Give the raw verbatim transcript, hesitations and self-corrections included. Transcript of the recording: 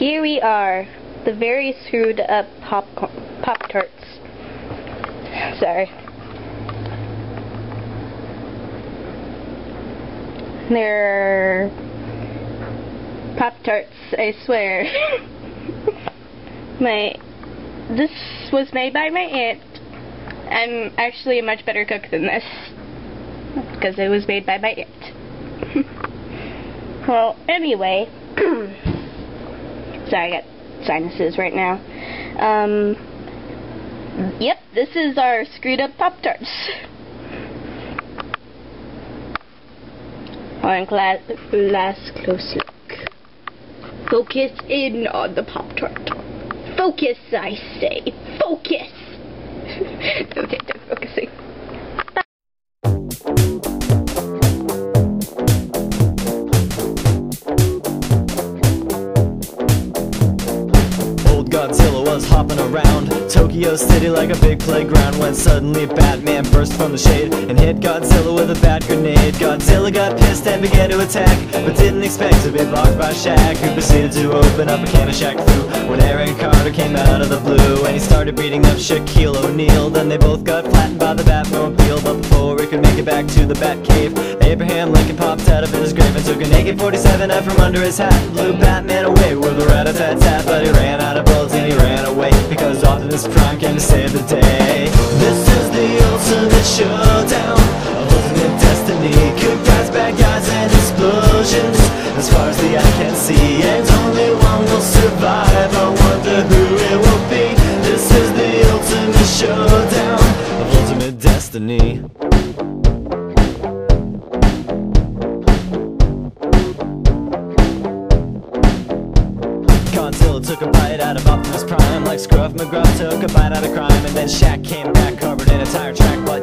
Here we are, the very screwed up popcorn, Pop-Tarts. Sorry. They're Pop-Tarts, I swear. my, this was made by my aunt. I'm actually a much better cook than this, because it was made by my aunt. Well, anyway. Sorry, I got sinuses right now. Um, yep, this is our screwed up Pop-Tarts. One last close look. Focus in on the Pop-Tart. Focus, I say. Focus! Okay, they're focusing. Godzilla was hopping around Tokyo City like a big playground when suddenly Batman burst from the shade and hit Godzilla with a bat grenade. Godzilla got pissed and began to attack, but didn't expect to be blocked by Shaq, who proceeded to open up a can of Shaq Fu when Aaron Carter came out of the blue and he started beating up Shaquille O'Neal. Then they both got flattened by the Batmobile, but before it could make it back to the Bat Cave, Abraham Lincoln popped out of his grave and took an A K forty-seven out from under his hat and blew Batman away with a rat-a-tat-tat, but he ran out of bullets and he ran away because Optimus Prime came to save the day. This is the ultimate showdown of ultimate destiny. Good guys, bad guys, and explosions as far as the eye can see, and only one will survive. I wonder who it will be. This is the ultimate showdown of ultimate destiny. Godzilla took a bite out of Optimus Prime, like Scruff McGruff took a bite out of crime, and then Shaq came back covered in a tire track, but